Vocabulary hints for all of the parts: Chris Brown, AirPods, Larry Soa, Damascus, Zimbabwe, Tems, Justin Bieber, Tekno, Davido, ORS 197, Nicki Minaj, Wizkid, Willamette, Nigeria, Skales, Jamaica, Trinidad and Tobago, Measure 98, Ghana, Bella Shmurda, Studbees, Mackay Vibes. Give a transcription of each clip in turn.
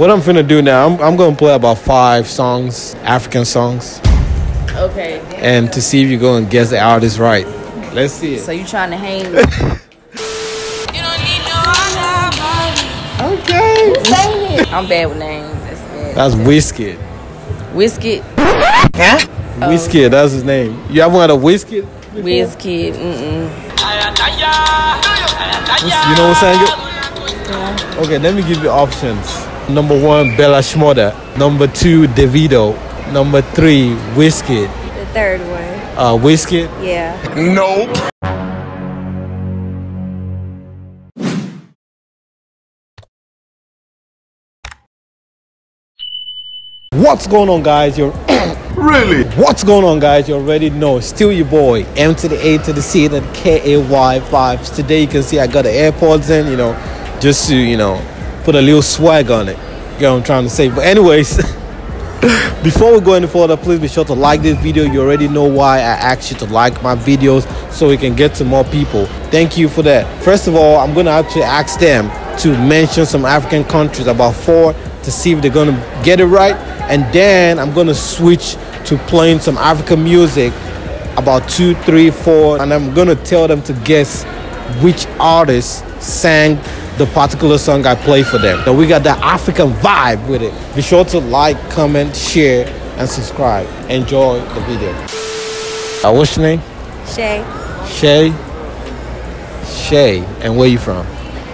What I'm finna do now, I'm gonna play about 5 songs, African songs. Okay. And to see if you go and guess the artist right. Let's see it. So you trying to hang me? You don't need no other body. Okay. Who's saying it? I'm bad with names. That's bad. That's Wizkid. Wizkid? Huh? Wizkid, that's his name. You ever had a Wizkid? Wizkid, You know what saying it? Yeah. Okay, let me give you options. Number 1, Bella Shmurda. Number 2, Davido. Number 3, Wizkid. The third one. Wizkid? Yeah. Nope. What's going on, guys? You're really? What's going on, guys? You already know. Still your boy, M to the A to the C to the K-A-Y Vibes. Today you can see I got the AirPods in, you know, just to, you know, put a little swag on it. You know what I'm trying to say? But anyways, before we go any further, please be sure to like this video. You already know why I asked you to like my videos so we can get to more people. Thank you for that. First of all, I'm going to actually ask them to mention some African countries, about 4, to see if they're going to get it right. And then I'm going to switch to playing some African music, about 2, 3, 4. And I'm going to tell them to guess which artist sang the particular song I play for them. So we got the African vibe with it. Be sure to like, comment, share, and subscribe. Enjoy the video. What's your name? Shay. Shay. Shay. And where you from?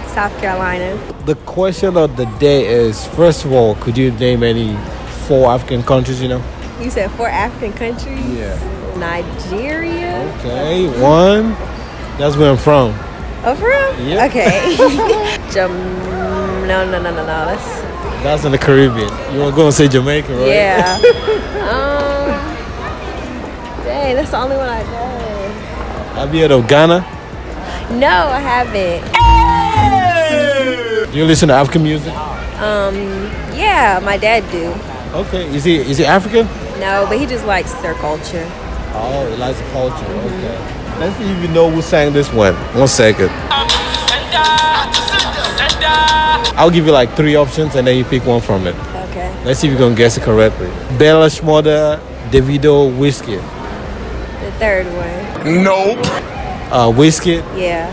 South Carolina. The question of the day is, first of all, could you name any 4 African countries you know? You said 4 African countries? Yeah. Nigeria. Okay, 1. That's where I'm from. Oh, for real? Yeah. Okay. No. That's in the Caribbean. You want to go and say Jamaica, right? Yeah. Dang, that's the only one I know. Have you heard of Ghana? No, I haven't. Do you listen to African music? Yeah, my dad do. Okay. Is he African? No, but he just likes their culture. Oh, he likes the culture. Okay. Let's see if you know who sang this one. 1 second. I'll give you like 3 options and then you pick one from it. Okay. Let's see if you're going to guess it correctly. Bella Shmurda, Davido, Wizkid. The third one. Nope. Wizkid? Yeah.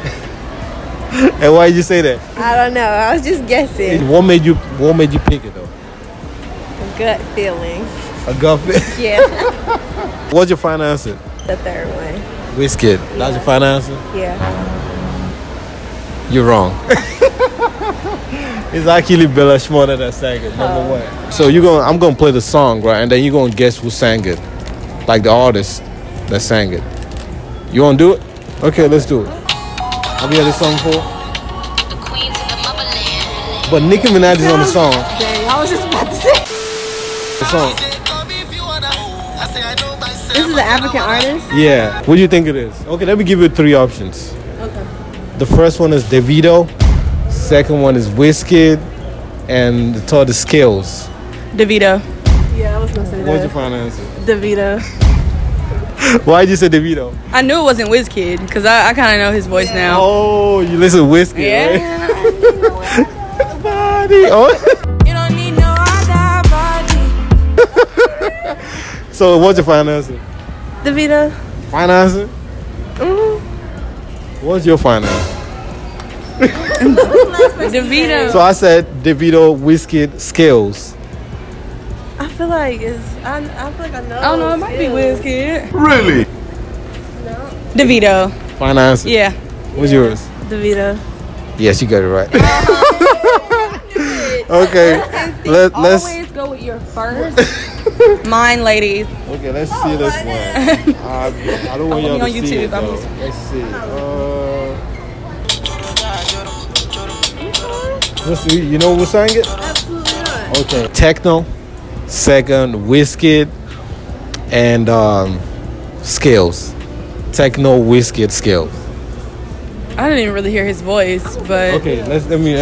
And why did you say that? I don't know. I was just guessing. What made you pick it though? A gut feeling. A gut feeling? Yeah. What's your final answer? The third one. Wizkid. Yeah. That's your final answer? Yeah. You're wrong. It's actually Bella Shmurda that sang it, number 1. So I'm gonna play the song, right? And then you're gonna guess who sang it. Like the artist that sang it. You wanna do it? Okay, let's do it. Have you heard this song before? The Queens of the Motherland. But Nicki Minaj is on the song. Dang, I was just about to say. The song. This is an African artist? Yeah. What do you think it is? Okay, let me give you 3 options. Okay. The first one is Davido. Second one is Wizkid. And the third is Skales. Davido. Yeah, I was going to say that. What was your final answer? Davido. Why did you say Davido? I knew it wasn't Wizkid because I kind of know his voice now. Oh, you listen to Wizkid, yeah. Right? Body. Oh. So what's your final answer? Davido. Final answer? Mm-hmm. What's your final answer? Davido. So I said Davido, Wizkid, Skales. I feel like I know. Oh no, it might be Wizkid. Really? No. Davido. Final answer? Yeah. What's yours? Davido. Yes, you got it right. Okay. Let's always go with your first. Mine, ladies. Okay, let's see this one. I don't want y'all to YouTube, see it, though. Let's see. You know who sang it? Absolutely not. Okay. Tekno, second, Wizkid, and Skales. Tekno, Wizkid, Skales. I didn't even really hear his voice, but... Okay, let me...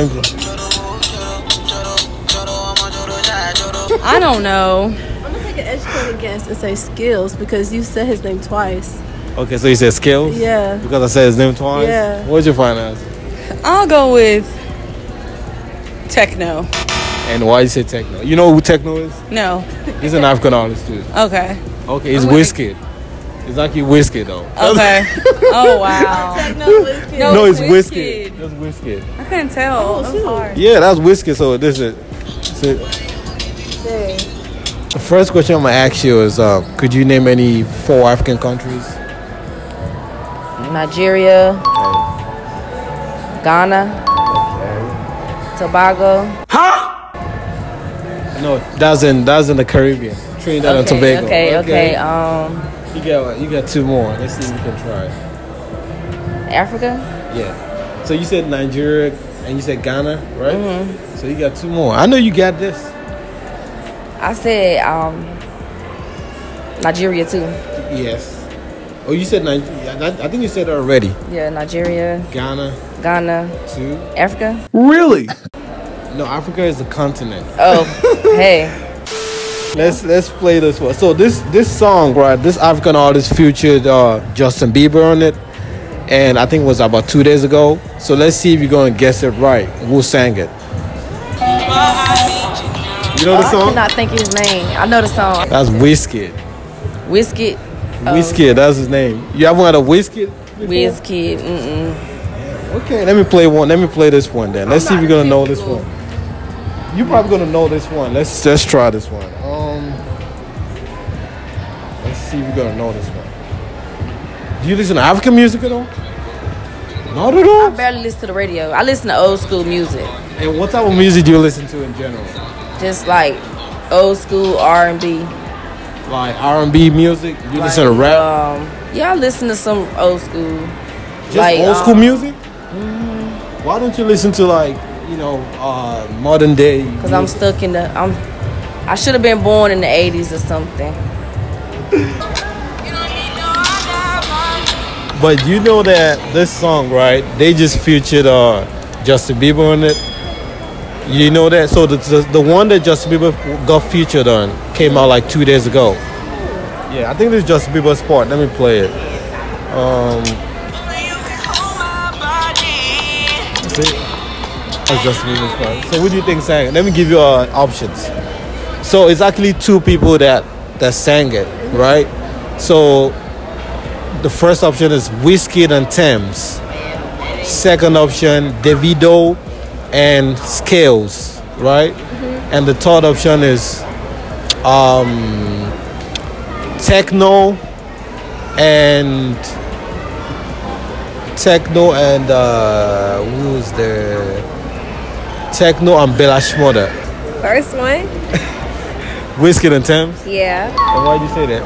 I don't know. I'm gonna guess and say Skales because you said his name twice. Okay, so you said Skales? Yeah. Because I said his name twice? Yeah. What's your final answer? I'll go with Tekno. And why you say Tekno? You know who Tekno is? No. He's an African artist too. Okay. Okay, it's Wizkid. It's like you Wizkid though. Okay. Oh wow. Tekno, no, it's Wizkid. That's Wizkid. I couldn't tell. Oh, that was hard. Yeah, that's Wizkid. So this is it. The first question I'm gonna ask you is, could you name any 4 African countries? Nigeria, okay. Ghana, okay. Tobago. Huh? No, that's in the Caribbean. Trinidad and Tobago. Okay. You got 2 more. Let's see if you can try. Africa? Yeah. So you said Nigeria and you said Ghana, right? Mm-hmm. So you got 2 more. I know you got this. I said Nigeria too. Yes. Oh, you said Nigeria. I think you said it already. Yeah, Nigeria. Ghana. 2. Africa? Really? No, Africa is a continent. Oh, hey. Let's play this one. So this song, right? This African artist featured Justin Bieber on it, and I think it was about 2 days ago. So let's see if you're gonna guess it right. Who sang it? You know the song? I cannot think of his name. I know the song. That's Wizkid. Wizkid. Wizkid. That's his name. You haven't had a Wizkid? Wizkid. Okay. Let me play one. Let me play this one then. Let's see if you're gonna know this one. You're probably gonna know this one. Let's try this one. Let's see if you're gonna know this one. Do you listen to African music at all? Not at all. I barely listen to the radio. I listen to old school music. And what type of music do you listen to in general? Just like old school R&B. Like R&B music? You listen to rap? Yeah, I listen to some old school. Just like, old school music? Mm-hmm. Why don't you listen to like? You know, modern day. Because I'm stuck in the. I should have been born in the 80s or something. But you know that this song, right? They just featured Justin Bieber on it. You know that. So the one that Justin Bieber got featured on came out like 2 days ago. Yeah, I think this is Justin Bieber's part. Let me play it. See? So what do you think sang it? Let me give you options. So it's actually 2 people that sang it, right? So the first option is Wizkid and Tems. Second option, Davido and Skales, right? Mm-hmm. And the third option is Tekno and who's the Tekno and Bella Shmurda. First one. Wizkid and Tems? Yeah. And why did you say that?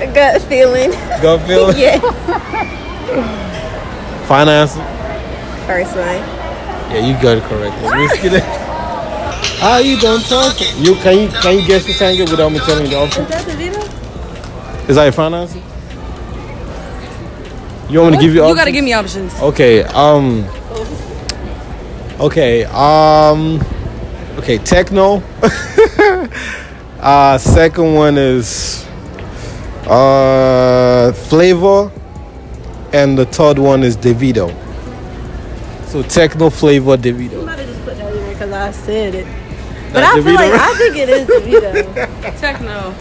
The gut feeling. Gut feeling? Yes. Final answer? First one. Yeah, you got it correct. Wizkid and... How you done talking? Can you guess who sang it without me telling you the option? Is that Davido? Is that your final answer? You want me to give you options? You gotta give me options. Okay, Okay, Tekno. Second one is Flavor, and the third one is Davido. So Tekno, Flavor, Davido. You might have just put that in there because I said it. But I feel like I think it is Davido. Tekno.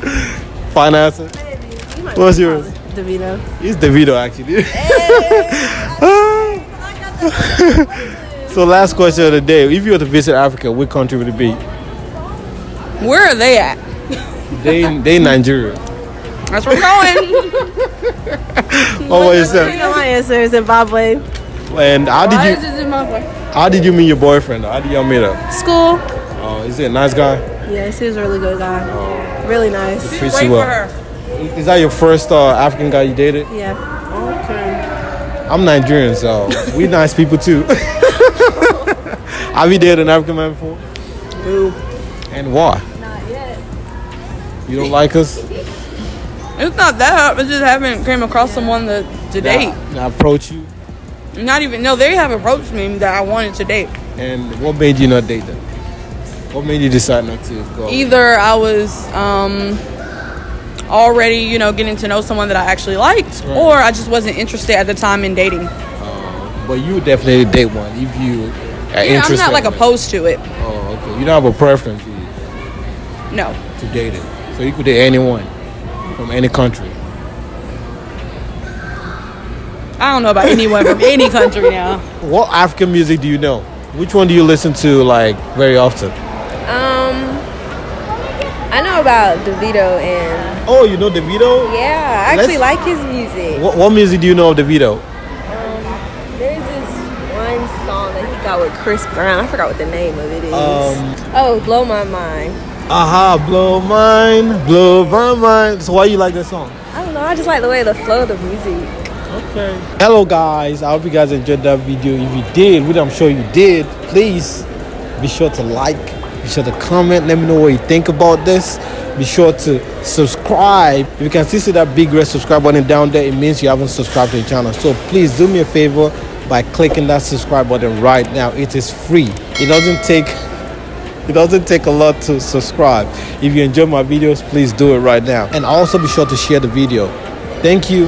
Fine answer. What's yours? Davido. It's Davido actually. Hey, so last question of the day, if you were to visit Africa, what country would it be? Where are they at? They Nigeria. That's where we're going. My answer is Zimbabwe. And how did you meet your boyfriend? How did y'all meet up? School. Oh, is he a nice guy? Yes, he's a really good guy. Oh. Really nice. He treats you well. Is that your first African guy you dated? Yeah. Okay. I'm Nigerian, so we nice people too. Have you dated an African man before? No. And why? Not yet. You don't like us? It's not that hard. We just haven't came across someone to date. That approach you? Not even. No, they have approached me that I wanted to date. And what made you not date them? What made you decide not to go? Either I was already, getting to know someone that I actually liked, right. Or I just wasn't interested at the time in dating. But you would definitely date one if you interest. I'm not like opposed to it. Oh, okay. You don't have a preference. No. To date it, so you could date anyone from any country. I don't know about anyone from any country now. What African music do you know? Which one do you listen to like very often? I know about Davido and. Oh, you know Davido? Yeah, I actually like his music. What music do you know of Davido? There's this one song that he got with Chris Brown. I forgot what the name of it is. Blow My Mind. Aha, Blow Mine, Blow My Mind. So why you like that song? I don't know. I just like the way the flow of the music. Okay. Hello guys, I hope you guys enjoyed that video. If you did, which I'm sure you did, please be sure to like, be sure to comment, let me know what you think about this. Be sure to subscribe. If you can see that big red subscribe button down there, it means you haven't subscribed to the channel. So please do me a favor by clicking that subscribe button right now. It is free. It doesn't take a lot to subscribe. If you enjoy my videos, please do it right now. And also be sure to share the video. Thank you.